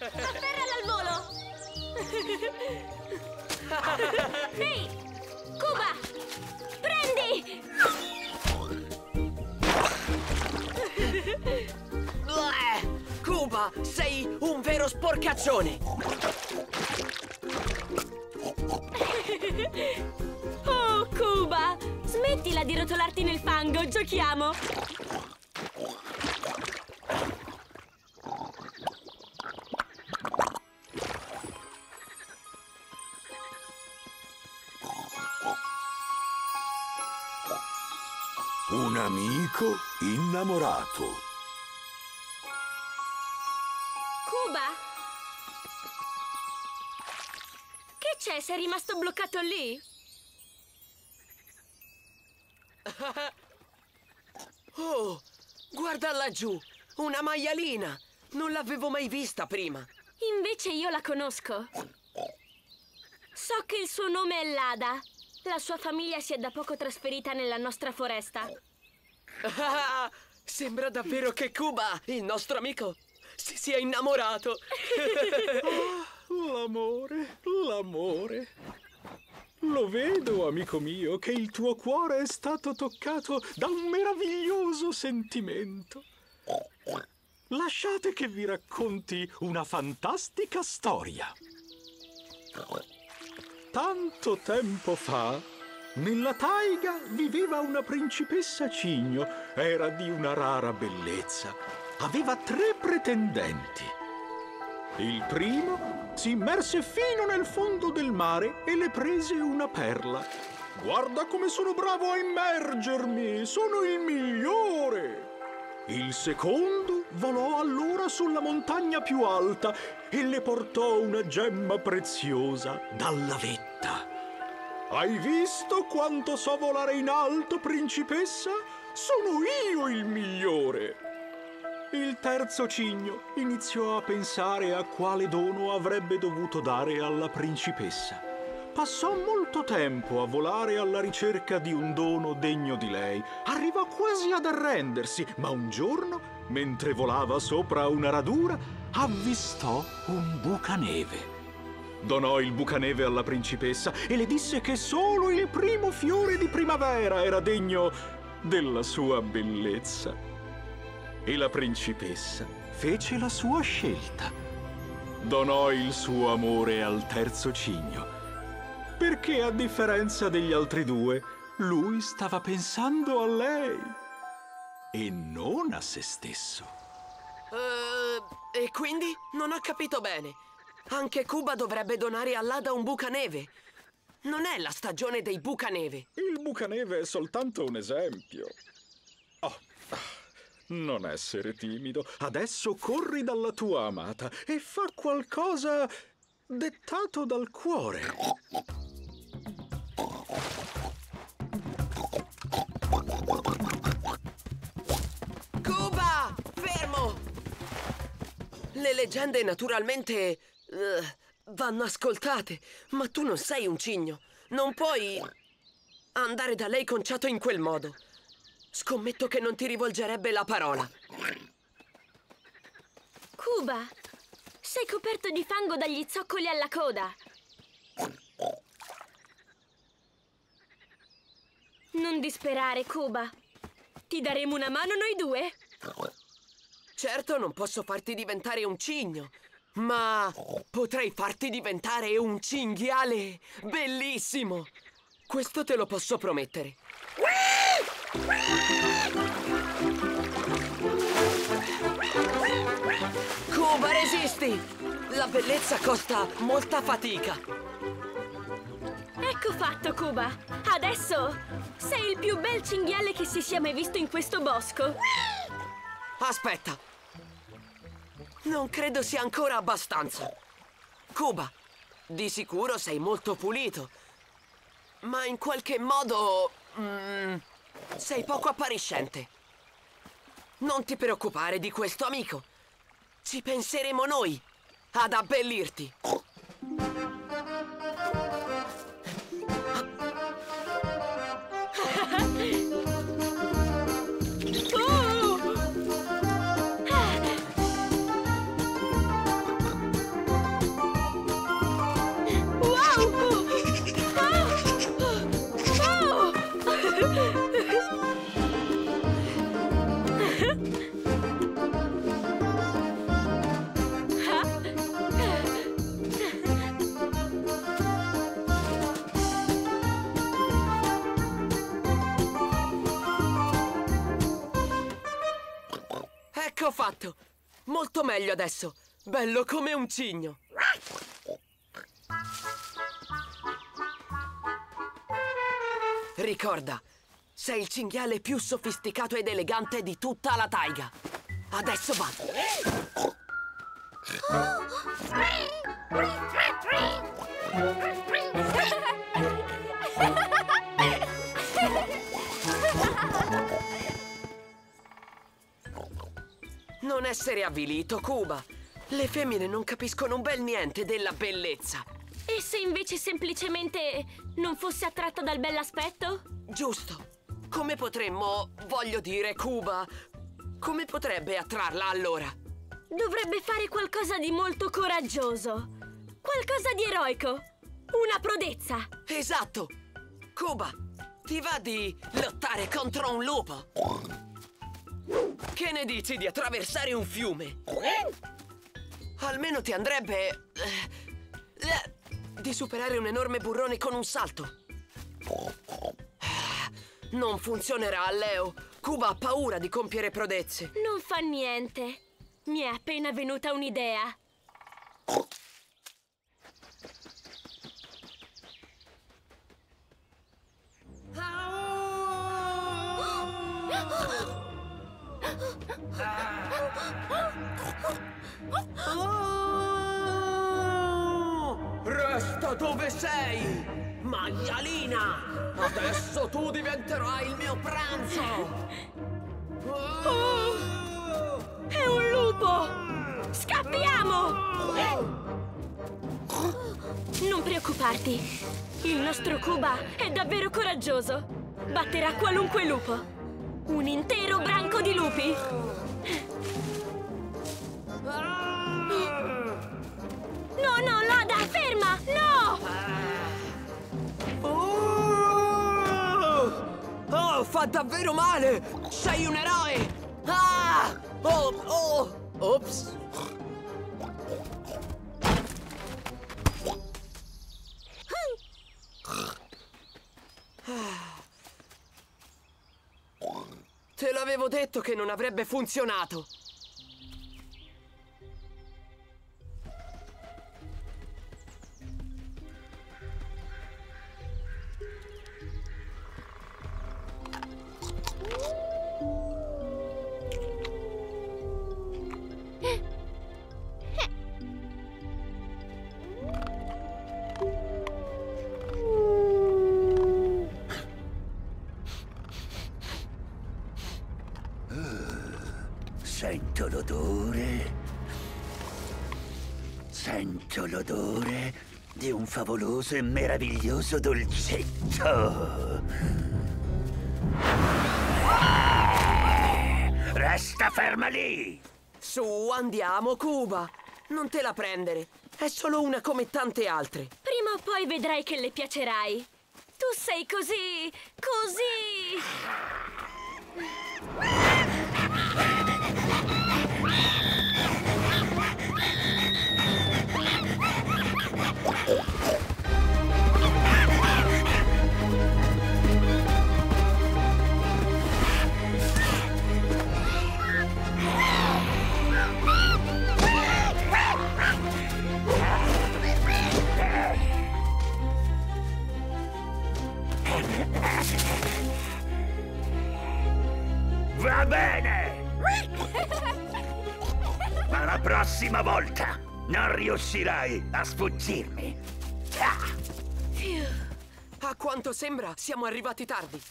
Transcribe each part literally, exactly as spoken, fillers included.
Afferrala al volo! Ehi! Hey, Kuba! Prendi! Kuba, sei un vero sporcaccione! Oh, Kuba! Smettila di rotolarti nel fango, giochiamo! Un amico innamorato. Kuba? Che c'è? Sei rimasto bloccato lì? Oh, guarda laggiù! Una maialina! Non l'avevo mai vista prima! Invece io la conosco. So che il suo nome è Lada. La sua famiglia si è da poco trasferita nella nostra foresta. Ah, sembra davvero che Kuba, il nostro amico, si sia innamorato. Oh, l'amore, l'amore. Lo vedo, amico mio, che il tuo cuore è stato toccato da un meraviglioso sentimento. Lasciate che vi racconti una fantastica storia. Tanto tempo fa, nella taiga viveva una principessa cigno. Era di una rara bellezza. Aveva tre pretendenti. Il primo si immerse fino nel fondo del mare e le prese una perla. Guarda come sono bravo a immergermi! Sono il migliore! Il secondo volò allora sulla montagna più alta e le portò una gemma preziosa dalla vetta. Hai visto quanto so volare in alto, principessa? Sono io il migliore! Il terzo cigno iniziò a pensare a quale dono avrebbe dovuto dare alla principessa. Passò molto tempo a volare alla ricerca di un dono degno di lei. Arrivò quasi ad arrendersi, ma un giorno, mentre volava sopra una radura, avvistò un bucaneve. Donò il bucaneve alla principessa e le disse che solo il primo fiore di primavera era degno della sua bellezza. E la principessa fece la sua scelta. Donò il suo amore al terzo cigno, perché a differenza degli altri due, lui stava pensando a lei e non a se stesso. Uh, e quindi? Non ho capito bene. Anche Kuba dovrebbe donare a Lada un bucaneve. Non è la stagione dei bucaneve. Il bucaneve è soltanto un esempio. Oh, non essere timido. Adesso corri dalla tua amata e fa qualcosa dettato dal cuore. Kuba! Fermo! Le leggende naturalmente uh, vanno ascoltate, ma tu non sei un cigno. Non puoi andare da lei conciato in quel modo. Scommetto che non ti rivolgerebbe la parola. Kuba, sei coperto di fango dagli zoccoli alla coda. Non disperare, Kuba. Ti daremo una mano noi due. Certo, non posso farti diventare un cigno, ma potrei farti diventare un cinghiale bellissimo. Questo te lo posso promettere. Kuba, resisti! La bellezza costa molta fatica. Ecco fatto, Kuba. Adesso sei il più bel cinghiale che si sia mai visto in questo bosco. Aspetta. Non credo sia ancora abbastanza. Kuba, di sicuro sei molto pulito, ma in qualche modo mm, sei poco appariscente. Non ti preoccupare di questo, amico. Ci penseremo noi ad abbellirti. Uh! Ecco fatto! Molto meglio adesso! Bello come un cigno! Ricorda, sei il cinghiale più sofisticato ed elegante di tutta la taiga! Adesso va! Non essere avvilito, Kuba. Le femmine non capiscono un bel niente della bellezza. E se invece semplicemente non fosse attratta dal bell'aspetto? Giusto. Come potremmo, voglio dire, Kuba, come potrebbe attrarla allora? Dovrebbe fare qualcosa di molto coraggioso. Qualcosa di eroico. Una prodezza. Esatto. Kuba, ti va di lottare contro un lupo? Che ne dici di attraversare un fiume? Almeno ti andrebbe... Eh, di superare un enorme burrone con un salto. Non funzionerà, Leo. Kuba ha paura di compiere prodezze. Non fa niente. Mi è appena venuta un'idea. Resta dove sei, maialina! Adesso tu diventerai il mio pranzo! Oh, è un lupo! Scappiamo! Non preoccuparti, il nostro Kuba è davvero coraggioso. Batterà qualunque lupo. Un intero branco di lupi! No, no, Lada, ferma! No! Oh, oh, fa davvero male! Sei un eroe! Ah! Oh, oh! Ops! Te l'avevo detto che non avrebbe funzionato! Sento l'odore, sento l'odore di un favoloso e meraviglioso dolcetto. Resta ferma lì! Su, andiamo, Kuba. Non te la prendere, è solo una come tante altre. Prima o poi vedrai che le piacerai. Tu sei così, così... Va bene! Ma la prossima volta non riuscirai a sfuggirmi! Ah! A quanto sembra siamo arrivati tardi.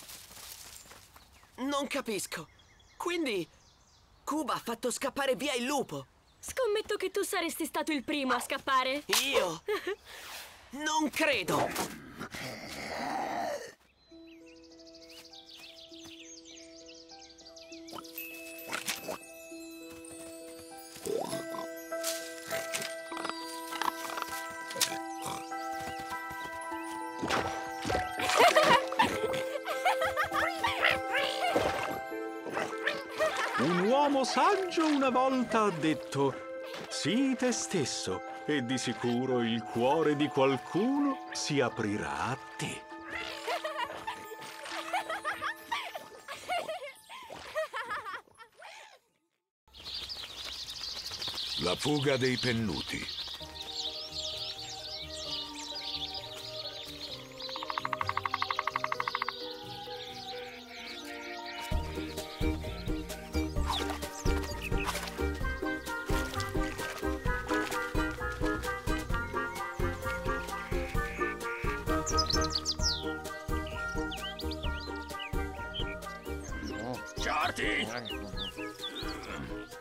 Non capisco. Quindi Kuba ha fatto scappare via il lupo. Scommetto che tu saresti stato il primo a scappare. Io? Non credo! Un uomo saggio una volta ha detto: sii te stesso e di sicuro il cuore di qualcuno si aprirà a te. La fuga dei pennuti.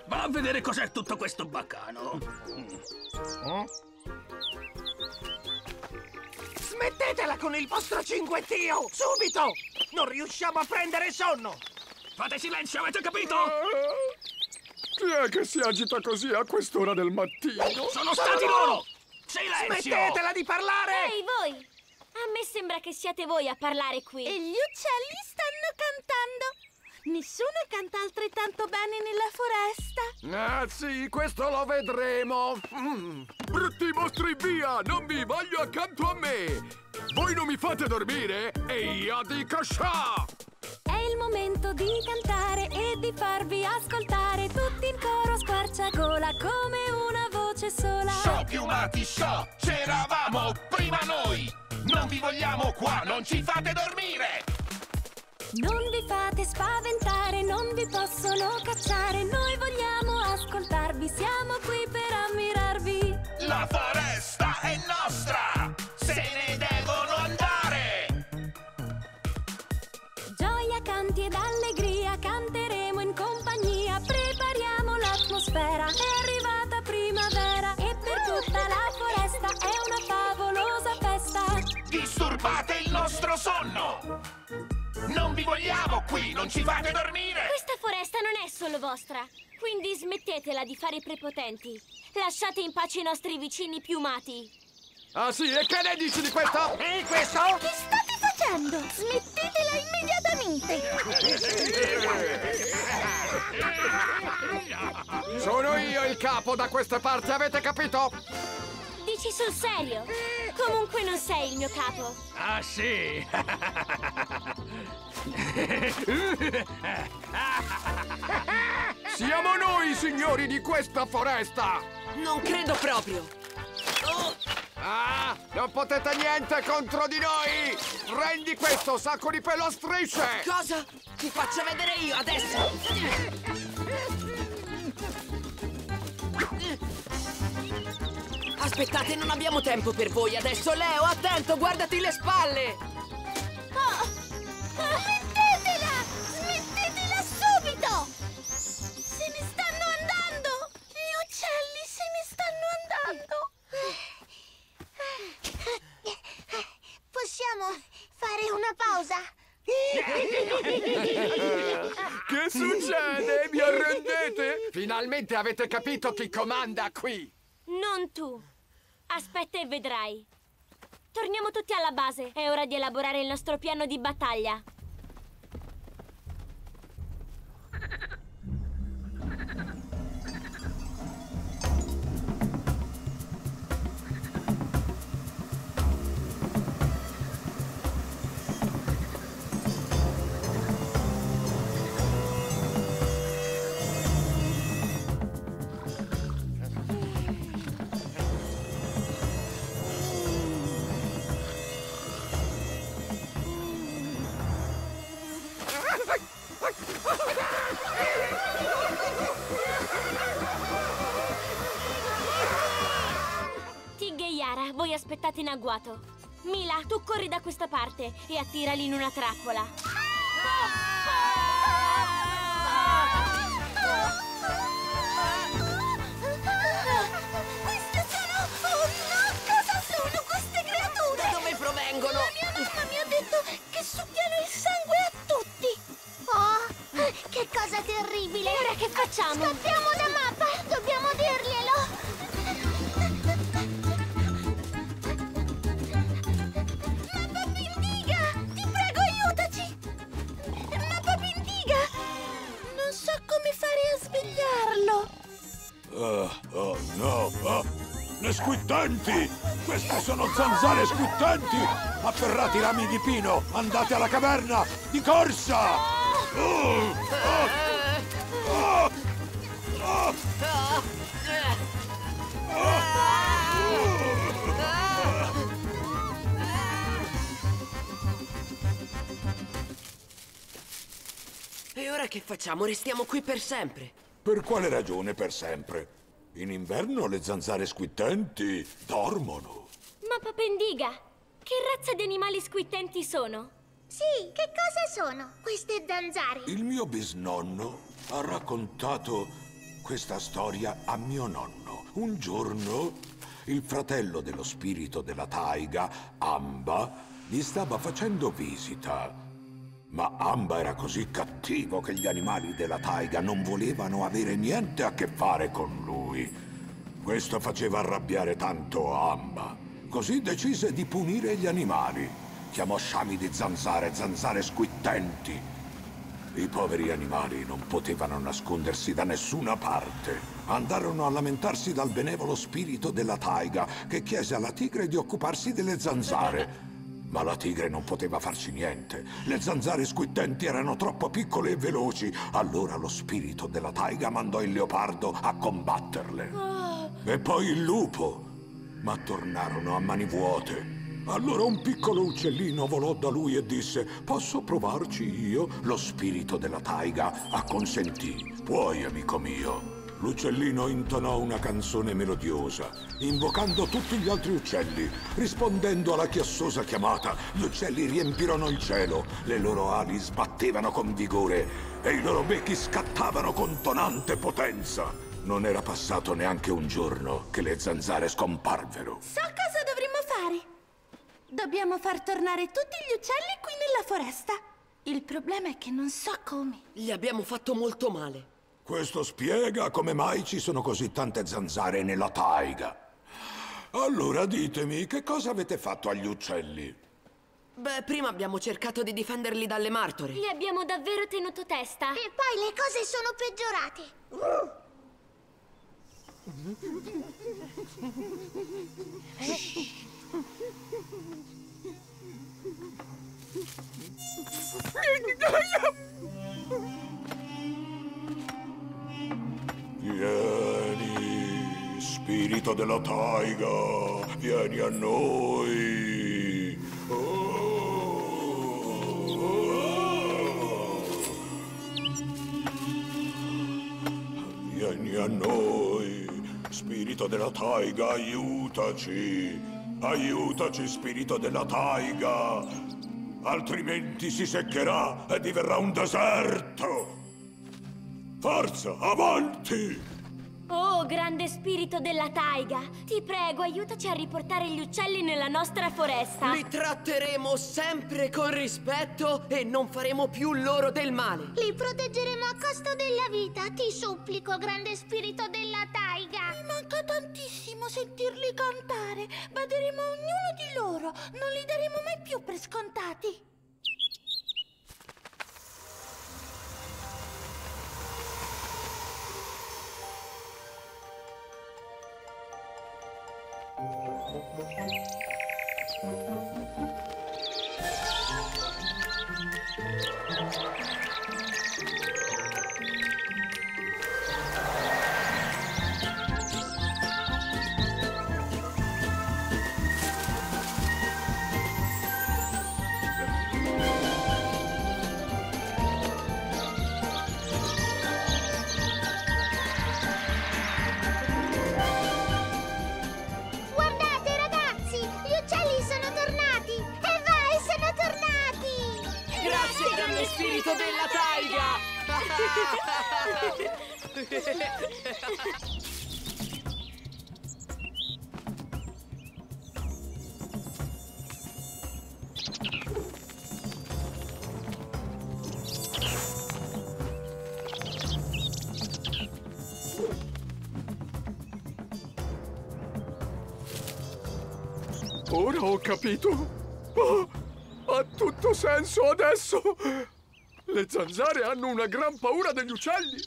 Va a vedere cos'è tutto questo baccano. Smettetela con il vostro cinguettio, subito! Non riusciamo a prendere sonno. Fate silenzio, avete capito? Chi è che si agita così a quest'ora del mattino? Sono stati loro! Silenzio! Smettetela di parlare! Ehi, voi! A me sembra che siate voi a parlare qui. E gli uccelli stanno cantando. Nessuno canta altrettanto bene nella foresta. Ah sì, questo lo vedremo. mm. Brutti mostri, via! Non vi voglio accanto a me. Voi non mi fate dormire e io dico scià. È il momento di cantare e di farvi ascoltare. Tutti in coro squarciagola come una voce sola. Sciò piumati, sciò, c'eravamo prima noi. Non vi vogliamo qua, non ci fate dormire. Non vi fate spaventare, non vi possono cacciare. Noi vogliamo ascoltarvi, siamo qui per ammirarvi. La foresta è nostra, se ne devono andare. Gioia, canti ed allegria, canteremo in compagnia. Prepariamo l'atmosfera, è arrivata primavera. E per tutta la foresta è una favolosa festa. Disturbate il nostro sonno! Non vi vogliamo qui, non ci fate dormire! Questa foresta non è solo vostra, quindi smettetela di fare i prepotenti. Lasciate in pace i nostri vicini piumati. Ah sì, e che ne dici di questo? E questo? Che state facendo? Smettetela immediatamente! Sono io il capo da questa parte, avete capito? Dici sul serio? Comunque non sei il mio capo. Ah, sì? Siamo noi i signori di questa foresta! Non credo proprio! Oh. Ah, non potete niente contro di noi! Prendi questo sacco di pelo a strisce! Cosa? Ti faccio vedere io adesso! Aspettate, non abbiamo tempo per voi adesso. Leo, attento, guardati le spalle! Oh, smettetela! Smettetela subito! Se ne stanno andando! Gli uccelli se ne stanno andando! Possiamo fare una pausa? Che succede? Vi arrendete? Finalmente avete capito chi comanda qui! Non tu! Aspetta e vedrai. Torniamo tutti alla base. È ora di elaborare il nostro piano di battaglia. Voi aspettate in agguato. Mila, tu corri da questa parte e attirali in una trappola. Queste sono... Oh no! Cosa sono queste creature? Da dove provengono? La mia mamma mi ha detto che succhiano il sangue a tutti. Oh, che cosa terribile! E ora che facciamo? Scappiamo da mappa! Dobbiamo dirglielo! Uh, oh no, oh. Le squittanti! Queste sono zanzare squittanti! Afferrate i rami di pino! Andate alla caverna! Di corsa! Uh, oh, oh, oh. E ora che facciamo? Restiamo qui per sempre? Per quale ragione per sempre? In inverno le zanzare squittenti dormono. Ma Papendiga, che razza di animali squittenti sono? Sì, che cosa sono queste zanzare? Il mio bisnonno ha raccontato questa storia a mio nonno. Un giorno il fratello dello spirito della taiga, Amba, gli stava facendo visita. Ma Amba era così cattivo che gli animali della taiga non volevano avere niente a che fare con lui. Questo faceva arrabbiare tanto Amba. Così decise di punire gli animali. Chiamò sciami di zanzare, zanzare squittenti. I poveri animali non potevano nascondersi da nessuna parte. Andarono a lamentarsi dal benevolo spirito della taiga, che chiese alla tigre di occuparsi delle zanzare. Ma la tigre non poteva farci niente. Le zanzare squittenti erano troppo piccole e veloci. Allora lo spirito della taiga mandò il leopardo a combatterle. E poi il lupo. Ma tornarono a mani vuote. Allora un piccolo uccellino volò da lui e disse: «Posso provarci io?» Lo spirito della taiga acconsentì. «Puoi, amico mio!» L'uccellino intonò una canzone melodiosa, invocando tutti gli altri uccelli. Rispondendo alla chiassosa chiamata, gli uccelli riempirono il cielo, le loro ali sbattevano con vigore e i loro becchi scattavano con tonante potenza. Non era passato neanche un giorno che le zanzare scomparvero. «So cosa dovremmo fare!» Dobbiamo far tornare tutti gli uccelli qui nella foresta. Il problema è che non so come. Gli abbiamo fatto molto male. Questo spiega come mai ci sono così tante zanzare nella taiga. Allora ditemi, che cosa avete fatto agli uccelli? Beh, prima abbiamo cercato di difenderli dalle martore. Li abbiamo davvero tenuto testa. E poi le cose sono peggiorate. Shhh. Vieni, spirito della taiga, vieni a noi. Oh, oh. Vieni a noi, spirito della taiga, aiutaci. Aiutaci, spirito della taiga, altrimenti si seccherà e diverrà un deserto. Forza, avanti! Oh, grande spirito della taiga, ti prego, aiutaci a riportare gli uccelli nella nostra foresta. Li tratteremo sempre con rispetto e non faremo più loro del male. Li proteggeremo a costo della vita, ti supplico, grande spirito della taiga. Mi manca tantissimo sentirli cantare. Baderemo a ognuno di loro, non li daremo mai più per scontati. Ora ho capito. Oh, ha tutto senso adesso. Le zanzare hanno una gran paura degli uccelli.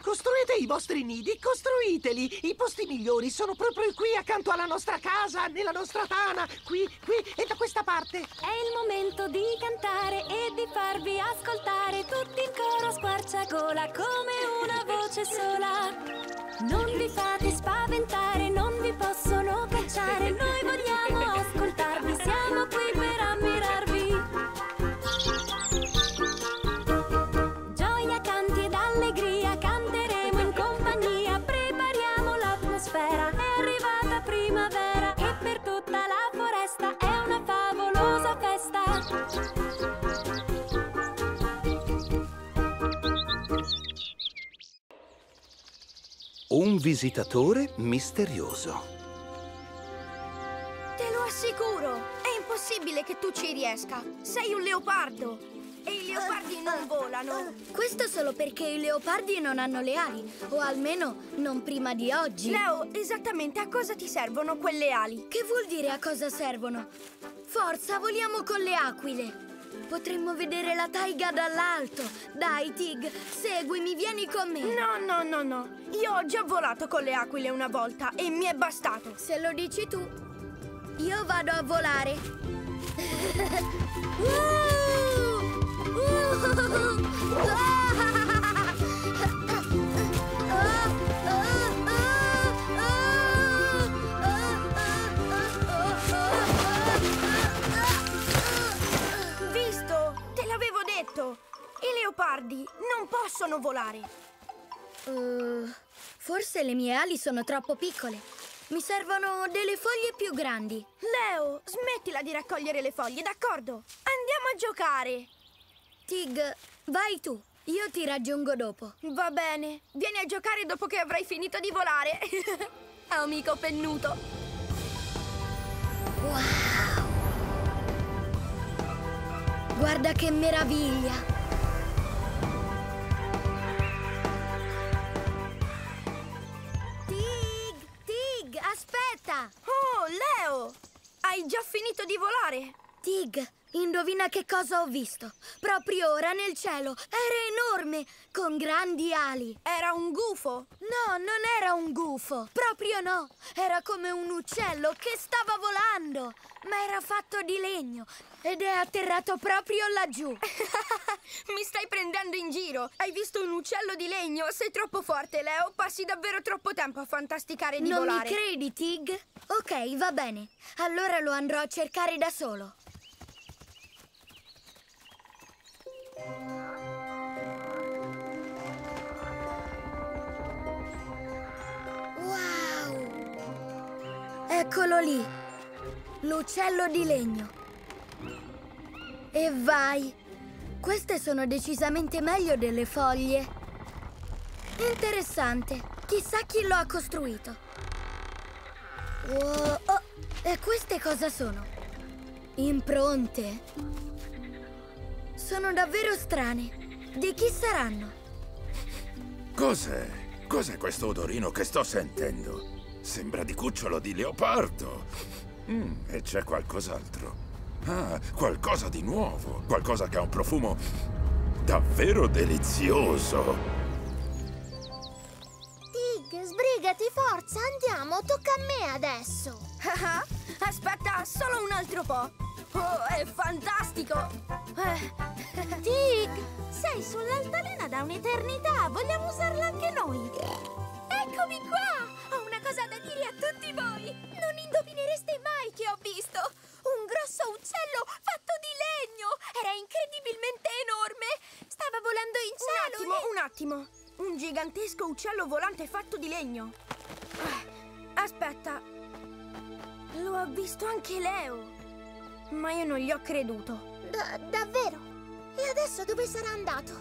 Costruite i vostri nidi, costruiteli. I posti migliori sono proprio qui, accanto alla nostra casa, nella nostra tana. Qui, qui e da questa parte. È il momento di cantare e di farvi ascoltare. Tutti in coro, squarciagola, come una voce sola. Non vi fate spaventare, non vi possono cacciare. Noi vogliamo ascoltarvi, siamo qui per ammirarvi. Gioia, canti ed allegria, canteremo in compagnia. Prepariamo l'atmosfera, è arrivata primavera. E per tutta la foresta è una favolosa festa. Un visitatore misterioso. Te lo assicuro, è impossibile che tu ci riesca. Sei un leopardo e i leopardi non volano. Questo solo perché i leopardi non hanno le ali, o almeno non prima di oggi. Leo, esattamente a cosa ti servono quelle ali? Che vuol dire a cosa servono? Forza, voliamo con le aquile. Potremmo vedere la taiga dall'alto. Dai, Tig, seguimi, vieni con me. No, no, no, no. Io ho già volato con le aquile una volta e mi è bastato. Se lo dici tu, io vado a volare. I leopardi non possono volare. Uh, forse le mie ali sono troppo piccole. Mi servono delle foglie più grandi. Leo, smettila di raccogliere le foglie, d'accordo? Andiamo a giocare. Tig, vai tu. Io ti raggiungo dopo. Va bene. Vieni a giocare dopo che avrai finito di volare. Amico pennuto. Wow! Guarda che meraviglia! Tig, Tig, aspetta! Oh, Leo! Hai già finito di volare? Tig, indovina che cosa ho visto? Proprio ora nel cielo. Era enorme, con grandi ali. Era un gufo? No, non era un gufo. Proprio no. Era come un uccello che stava volando. Ma era fatto di legno ed è atterrato proprio laggiù. Mi stai prendendo in giro. Hai visto un uccello di legno? Sei troppo forte, Leo. Passi davvero troppo tempo a fantasticare di non volare. Non mi credi, Tig? Ok, va bene. Allora lo andrò a cercare da solo. Wow! Eccolo lì, l'uccello di legno. E vai! Queste sono decisamente meglio delle foglie. Interessante, chissà chi lo ha costruito. Wow. Oh. E queste cosa sono? Impronte? Sono davvero strane. Di chi saranno? Cos'è? Cos'è questo odorino che sto sentendo? Sembra di cucciolo di leopardo. Mm, e c'è qualcos'altro. Ah, qualcosa di nuovo. Qualcosa che ha un profumo davvero delizioso. Tig, sbrigati, forza, andiamo. Tocca a me adesso. Aspetta, solo un altro po'. Oh, è fantastico! Tig, sei sull'altalena da un'eternità! Vogliamo usarla anche noi! Eccomi qua! Ho una cosa da dire a tutti voi! Non indovinereste mai che ho visto! Un grosso uccello fatto di legno! Era incredibilmente enorme! Stava volando in cielo! Un attimo, e... un attimo! Un gigantesco uccello volante fatto di legno! Aspetta! Lo ha visto anche Leo! Ma io non gli ho creduto. Da- davvero? E adesso dove sarà andato?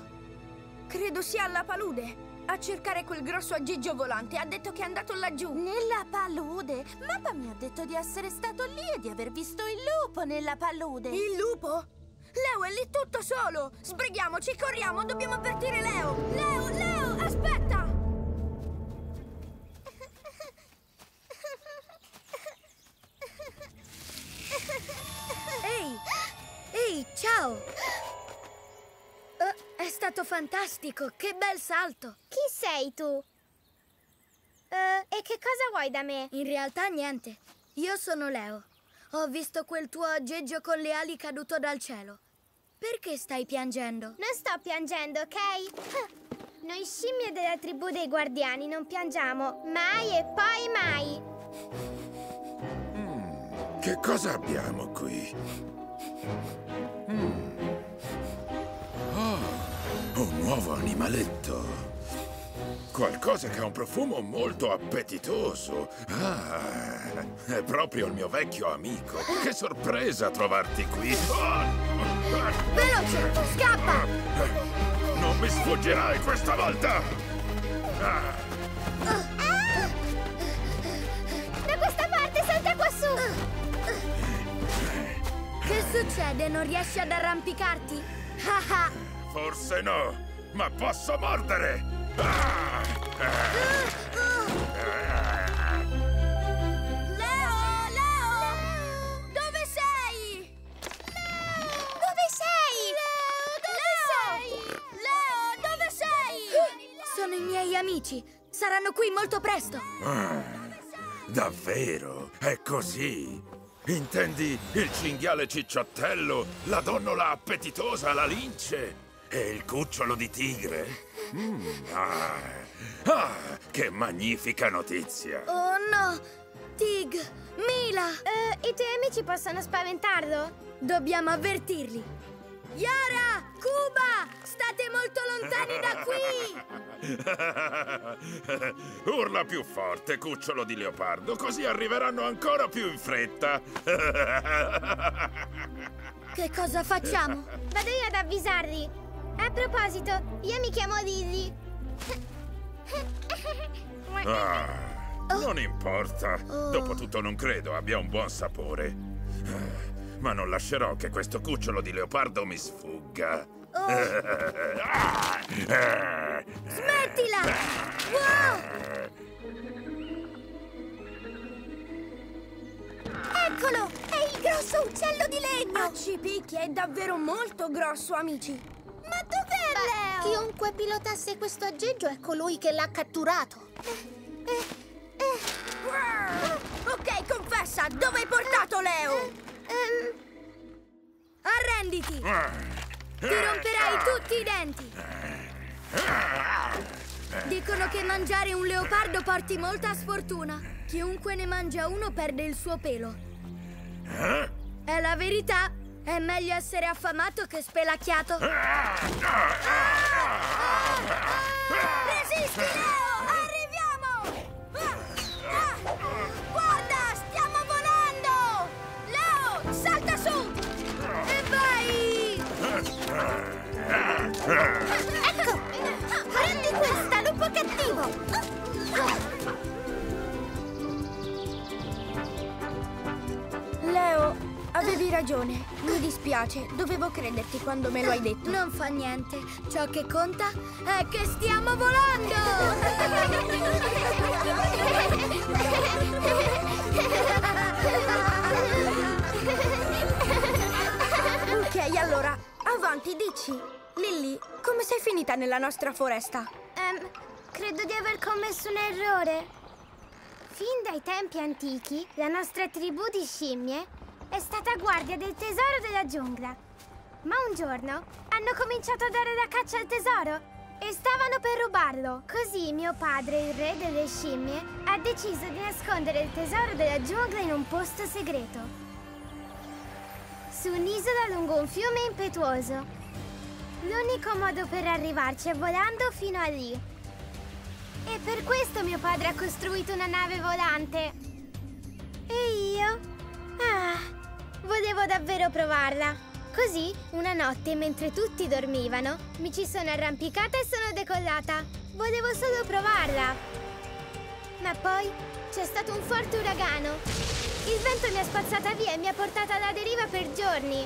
Credo sia alla palude, a cercare quel grosso aggeggio volante. Ha detto che è andato laggiù. Nella palude? Mamma mi ha detto di essere stato lì e di aver visto il lupo nella palude. Il lupo? Leo è lì tutto solo. Sbrighiamoci, corriamo, dobbiamo avvertire Leo. Leo, Leo, aspetta! Ehi, ciao! Oh, è stato fantastico, che bel salto! Chi sei tu? Uh, e che cosa vuoi da me? In realtà niente, io sono Leo. Ho visto quel tuo aggeggio con le ali caduto dal cielo. Perché stai piangendo? Non sto piangendo, ok? Noi scimmie della tribù dei guardiani non piangiamo mai e poi mai. Mm, che cosa abbiamo qui? Mm. Oh, un nuovo animaletto. Qualcosa che ha un profumo molto appetitoso. Ah, è proprio il mio vecchio amico. Che sorpresa trovarti qui. Oh! Veloce, scappa! Non mi sfuggirai questa volta! Ah. Da questa parte, salta quassù! Che succede? Non riesci ad arrampicarti? Forse no, ma posso mordere! Ah! Ah! Ah! Leo! Leo! Dove sei? Leo! Dove sei? Leo! Dove Leo! sei? Leo! Dove sei? Sono i miei amici. Saranno qui molto presto. Ah, davvero? È così? Intendi il cinghiale cicciottello, la donnola appetitosa, la lince e il cucciolo di tigre? Mm, ah, ah, che magnifica notizia! Oh no! Tig, Mila! Uh, I tuoi amici possono spaventarlo? Dobbiamo avvertirli! Yara! Kuba! State molto lontani da qui! Urla più forte, cucciolo di leopardo, così arriveranno ancora più in fretta! Che cosa facciamo? Vado io ad avvisarli! A proposito, io mi chiamo Lily. Ah, oh. Non importa. Oh. Dopotutto non credo abbia un buon sapore. Ma non lascerò che questo cucciolo di leopardo mi sfugga. Oh. Smettila! Wow! Eccolo! È il grosso uccello di legno! Accipicchi, è davvero molto grosso, amici. Ma dov'è Leo? Chiunque pilotasse questo aggeggio è colui che l'ha catturato. Eh, eh, eh. Ah, ok, confessa, dove hai portato Leo? Eh, eh, Arrenditi! Ti romperai tutti i denti! Dicono che mangiare un leopardo porti molta sfortuna. Chiunque ne mangia uno perde il suo pelo. È la verità! È meglio essere affamato che spelacchiato. Ah, ah, ah, resisti, Leo! Arriviamo! Ah, ah, guarda, stiamo volando! Leo, salta su! E vai! Ecco! Prendi questa, lupo cattivo! Leo... Avevi ragione, mi dispiace, dovevo crederti quando me lo hai detto. Non fa niente, ciò che conta è che stiamo volando! Ok, allora, avanti, dici. Lily, come sei finita nella nostra foresta? Um, credo di aver commesso un errore. Fin dai tempi antichi, la nostra tribù di scimmie è stata guardia del tesoro della giungla. Ma un giorno hanno cominciato a dare la caccia al tesoro e stavano per rubarlo. Così mio padre, il re delle scimmie, ha deciso di nascondere il tesoro della giungla in un posto segreto, su un'isola lungo un fiume impetuoso. L'unico modo per arrivarci è volando fino a lì. E per questo mio padre ha costruito una nave volante. E io... Ah... Volevo davvero provarla. Così, una notte, mentre tutti dormivano, mi ci sono arrampicata e sono decollata. Volevo solo provarla. Ma poi c'è stato un forte uragano. Il vento mi ha spazzata via e mi ha portata alla deriva per giorni.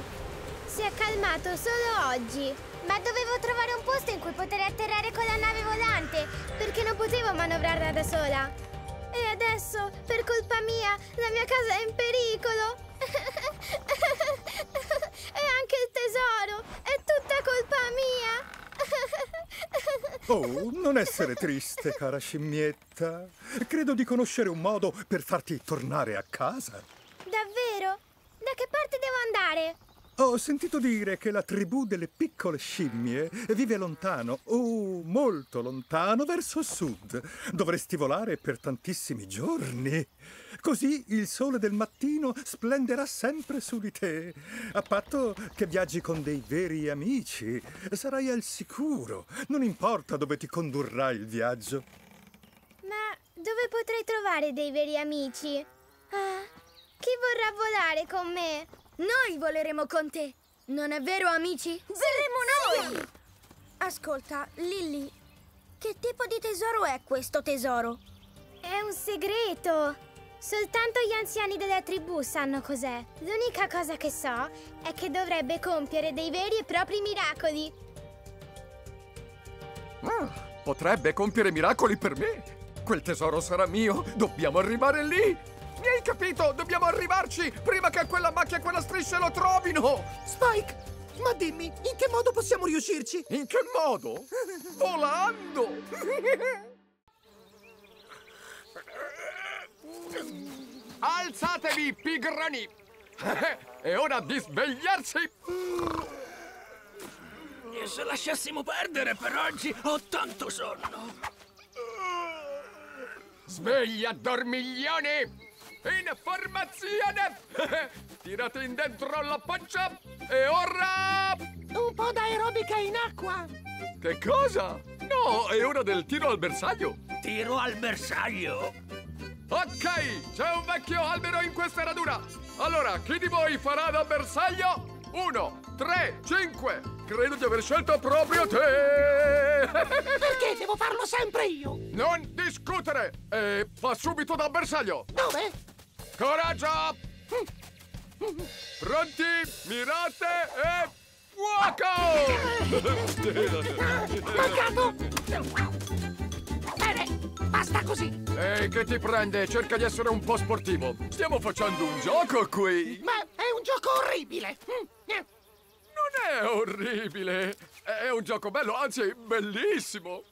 Si è calmato solo oggi. Ma dovevo trovare un posto in cui poter atterrare con la nave volante, perché non potevo manovrarla da sola. E adesso, per colpa mia, la mia casa è in pericolo. E anche il tesoro! È tutta colpa mia! Oh, non essere triste, cara scimmietta. Credo di conoscere un modo per farti tornare a casa. Davvero? Da che parte devo andare? Ho sentito dire che la tribù delle piccole scimmie vive lontano, oh, molto lontano, verso sud. Dovresti volare per tantissimi giorni. Così il sole del mattino splenderà sempre su di te. A patto che viaggi con dei veri amici, sarai al sicuro. Non importa dove ti condurrà il viaggio. Ma dove potrei trovare dei veri amici? Ah, chi vorrà volare con me? Noi voleremo con te. Non è vero, amici? Saremo noi! Ascolta, Lily, che tipo di tesoro è questo tesoro? È un segreto. Soltanto gli anziani della tribù sanno cos'è. L'unica cosa che so è che dovrebbe compiere dei veri e propri miracoli. Ah, potrebbe compiere miracoli per me. Quel tesoro sarà mio. Dobbiamo arrivare lì. Mi hai capito? Dobbiamo arrivarci prima che quella macchia e quella striscia lo trovino. Spike, ma dimmi, in che modo possiamo riuscirci? In che modo? Volando! Alzatevi, pigroni! È ora di svegliarsi! E se lasciassimo perdere per oggi, ho tanto sonno! Sveglia, dormiglione! In formazione! Tirate in dentro la pancia! E ora... Un po' d'aerobica in acqua! Che cosa? No, è ora del tiro al bersaglio! Tiro al bersaglio? Ok, c'è un vecchio albero in questa radura. Allora, chi di voi farà da bersaglio? Uno, tre, cinque. Credo di aver scelto proprio te. Perché devo farlo sempre io? Non discutere. E fa subito da bersaglio. Dove? Coraggio. Pronti, mirate e fuoco. Mancato. Basta così! Ehi, che ti prende? Cerca di essere un po' sportivo. Stiamo facendo un gioco qui! Ma è un gioco orribile! Non è orribile! È un gioco bello, anzi, bellissimo!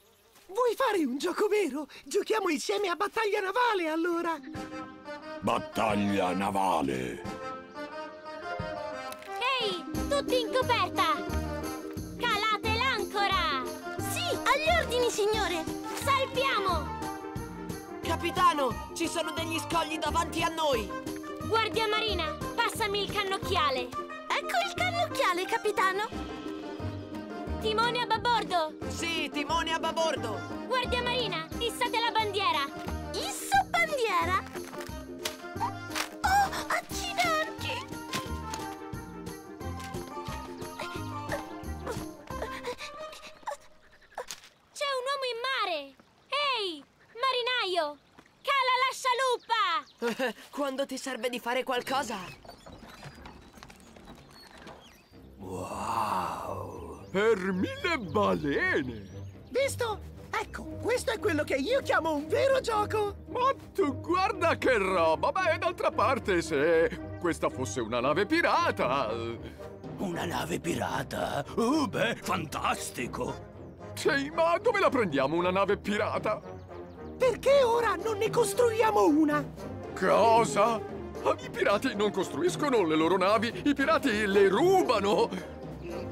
Vuoi fare un gioco vero? Giochiamo insieme a battaglia navale, allora! Battaglia navale! Ehi, tutti in coperta! Calate l'ancora! Sì, agli ordini, signore! Salpiamo! Capitano, ci sono degli scogli davanti a noi! Guardia Marina, passami il cannocchiale! Ecco il cannocchiale, capitano! Timone a babordo! Sì, timone a babordo! Guardia Marina, issate la bandiera! Isso bandiera? Oh, accidenti! C'è un uomo in mare! Ehi! Marinaio! Cala la scialuppa! Quando ti serve di fare qualcosa? Wow! Per mille balene! Visto? Ecco, questo è quello che io chiamo un vero gioco! Ma tu guarda che roba! Beh, d'altra parte, se questa fosse una nave pirata! Una nave pirata? Oh, beh, fantastico! Sì, ma dove la prendiamo una nave pirata? Perché ora non ne costruiamo una? Cosa? I pirati non costruiscono le loro navi, i pirati le rubano!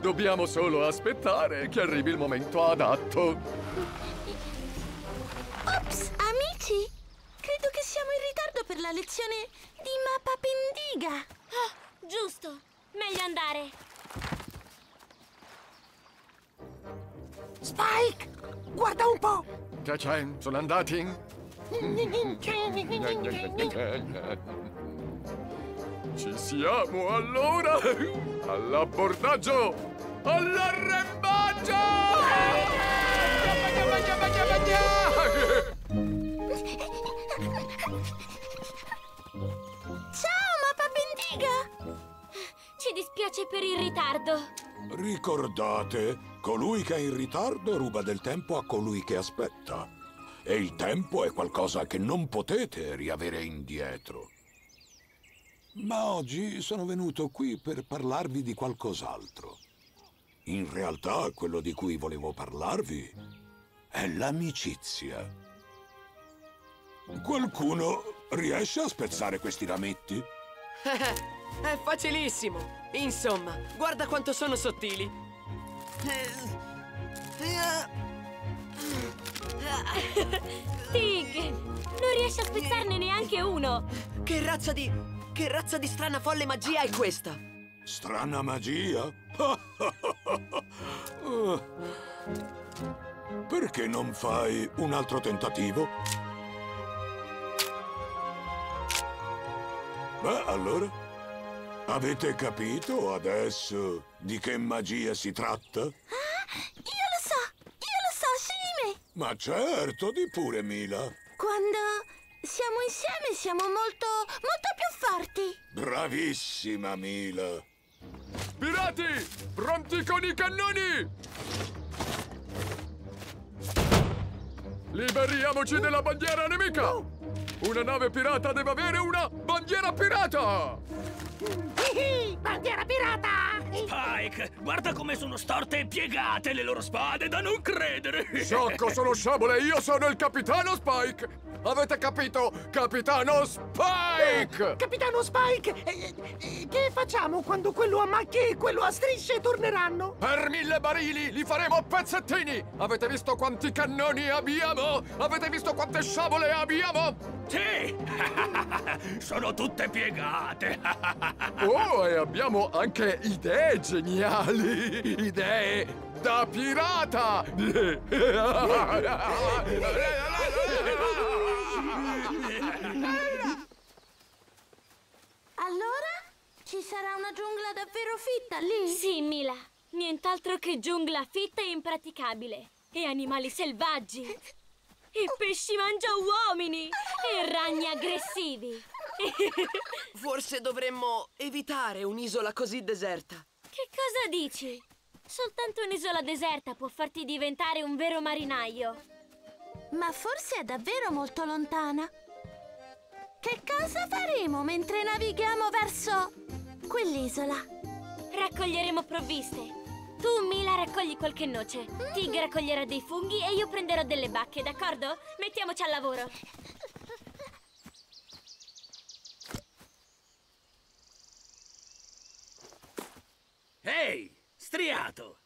Dobbiamo solo aspettare che arrivi il momento adatto. Ops, amici! Credo che siamo in ritardo per la lezione di Papendiga. Ah, giusto! Meglio andare! Spike! Guarda un po'! Che c'è? Sono andati? Ci siamo allora! All'abbordaggio! All'arrembaggio! Ciao, ma Papendiga! Ci dispiace per il ritardo. Ricordate, colui che è in ritardo ruba del tempo a colui che aspetta. E il tempo è qualcosa che non potete riavere indietro. Ma oggi sono venuto qui per parlarvi di qualcos'altro. In realtà, quello di cui volevo parlarvi è l'amicizia. Qualcuno riesce a spezzare questi rametti? È facilissimo. Insomma, guarda quanto sono sottili. Tig, non riesci a spezzarne neanche uno. Che razza di... che razza di strana folle magia è questa? Strana magia? Perché non fai un altro tentativo? Beh, allora, avete capito adesso di che magia si tratta? Ah, io lo so, io lo so, scegli me! Ma certo, di pure, Mila! Quando siamo insieme siamo molto, molto più forti! Bravissima, Mila! Pirati, pronti con i cannoni! Liberiamoci della bandiera nemica! Una nave pirata deve avere una bandiera pirata! Bandiera pirata! Spike, guarda come sono storte e piegate le loro spade, da non credere! Sciocco, sono sciabole, io sono il capitano Spike! Avete capito? Capitano Spike! Eh, capitano Spike, eh, eh, che facciamo quando quello a macchie e quello a strisce torneranno? Per mille barili li faremo pezzettini! Avete visto quanti cannoni abbiamo? Avete visto quante sciabole abbiamo? Sì! Sono tutte piegate! Oh, e abbiamo anche idee geniali! Idee da pirata! Allora? Ci sarà una giungla davvero fitta lì? Sì, Mila. Nient'altro che giungla fitta e impraticabile. E animali selvaggi. E pesci mangia uomini. E ragni aggressivi. Forse dovremmo evitare un'isola così deserta. Che cosa dici? Soltanto un'isola deserta può farti diventare un vero marinaio. Ma forse è davvero molto lontana. Che cosa faremo mentre navighiamo verso quell'isola? Raccoglieremo provviste. Tu, Mila, raccogli qualche noce. Mm. Tig raccoglierà dei funghi e io prenderò delle bacche, d'accordo? Mettiamoci al lavoro. Ehi, hey, striato!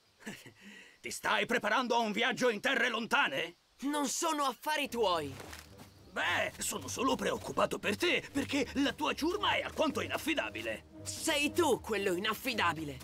Ti stai preparando a un viaggio in terre lontane? Non sono affari tuoi! Beh, sono solo preoccupato per te, perché la tua ciurma è alquanto inaffidabile! Sei tu quello inaffidabile!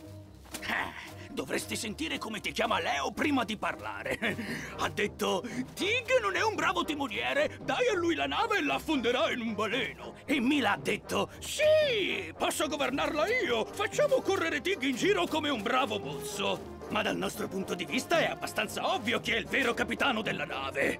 Eh, dovresti sentire come ti chiama Leo prima di parlare! Ha detto, Tig non è un bravo timoniere, dai a lui la nave e la affonderà in un baleno! E Mila ha detto, sì, posso governarla io, facciamo correre Tig in giro come un bravo mozzo! Ma dal nostro punto di vista è abbastanza ovvio chi è il vero capitano della nave.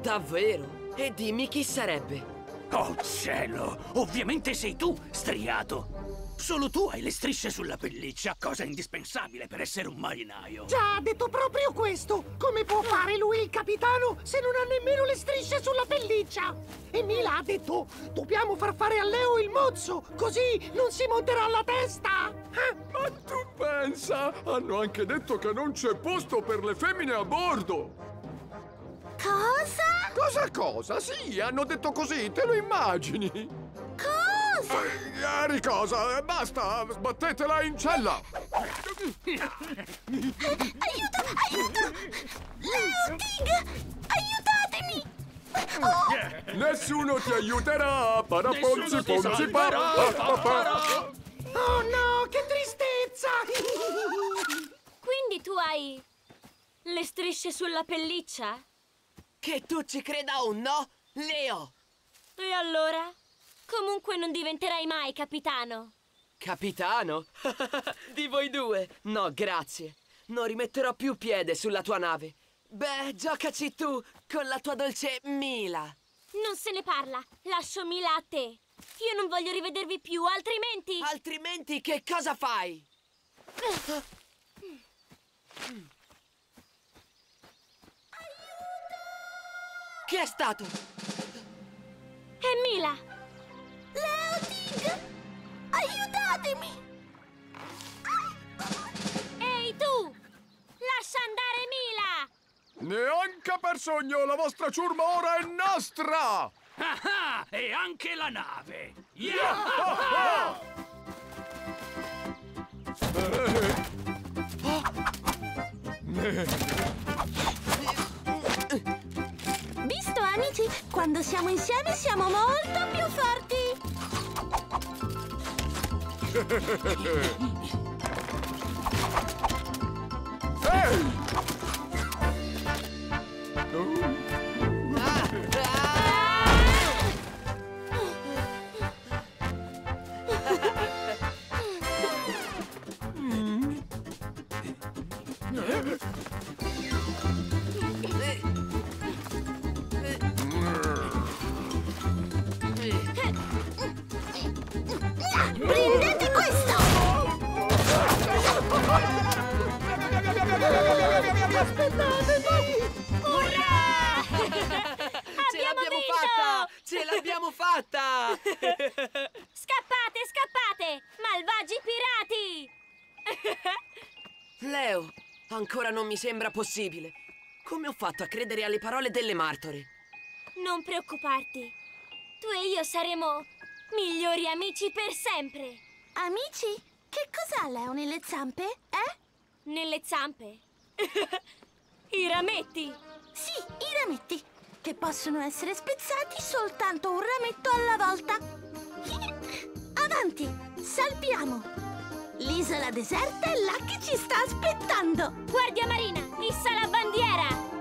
Davvero? E dimmi chi sarebbe. Oh cielo! Ovviamente sei tu, striato. Solo tu hai le strisce sulla pelliccia, cosa indispensabile per essere un marinaio. Già, ha detto proprio questo! Come può fare lui il capitano se non ha nemmeno le strisce sulla pelliccia? E Mila ha detto, dobbiamo far fare a Leo il mozzo, così non si monterà la testa! Eh? Ma tu pensa? Hanno anche detto che non c'è posto per le femmine a bordo! Cosa? Cosa cosa? Sì, hanno detto così, te lo immagini! Cosa? Ari cosa? Basta! Sbattetela in cella! Aiuto! Aiuto! Leo, Tig! Aiutatemi! Oh. Nessuno ti aiuterà! Paraponzi, ponzi, para! Oh no, che tristezza! Quindi tu hai le strisce sulla pelliccia? Che tu ci creda o no, Leo! E allora? Comunque non diventerai mai capitano. Capitano? Di voi due? No, grazie. Non rimetterò più piede sulla tua nave. Beh, giocaci tu con la tua dolce Mila. Non se ne parla. Lascio Mila a te. Io non voglio rivedervi più, altrimenti... Altrimenti che cosa fai? Aiuto! Chi è stato? È Mila. Leo, Tig! Aiutatemi! Ehi tu! Lascia andare Mila! Neanche per sogno! La vostra ciurma ora è nostra! Ah ah! E anche la nave! Yeah! Visto, amici? Quando siamo insieme siamo molto più forti! Prendete questo! Aspettatemi! Urrà! Ce l'abbiamo fatta! Ce l'abbiamo fatta! Scappate, scappate! Malvagi pirati! Leo, ancora non mi sembra possibile. Come ho fatto a credere alle parole delle martore? Non preoccuparti. Tu e io saremo migliori amici per sempre. Amici? Che cos'ha Leo nelle zampe, eh? Nelle zampe? I rametti! Sì, i rametti, che possono essere spezzati soltanto un rametto alla volta. Avanti, salviamo! L'isola deserta è là che ci sta aspettando! Guardia Marina, issa la bandiera!